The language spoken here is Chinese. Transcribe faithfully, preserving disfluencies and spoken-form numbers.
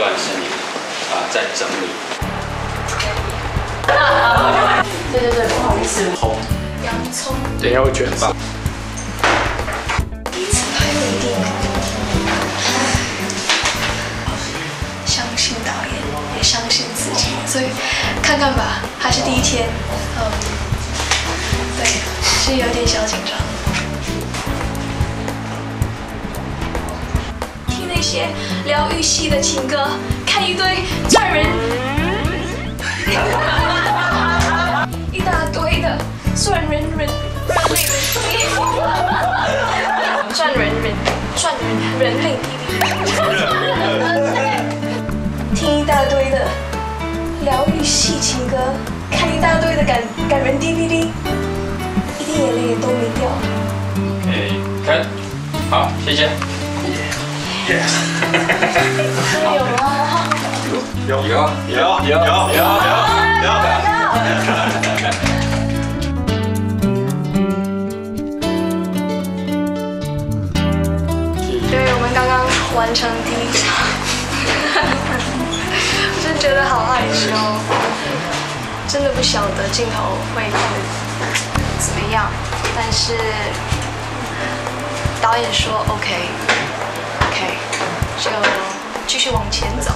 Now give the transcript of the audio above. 段是你啊、呃、在整理。对对对，不好意思。红。洋葱。对，要卷吧。第一次拍不一定。相信导演，也相信自己，所以看看吧，还是第一天，嗯，对，是有点小紧张。 一些疗愈系的情歌，看一堆站人，一大堆的算人人，算人人，算人人类，听一大堆的疗愈系情歌，看一大堆的感感人滴滴滴，一滴眼泪也都没掉。OK， 看，好，谢谢。 有吗？有有有有有有有。 所以我们刚刚完成第一场，我真觉得好害羞，真的不晓得镜头会怎么样，但是导演说 OK。 就继续往前走。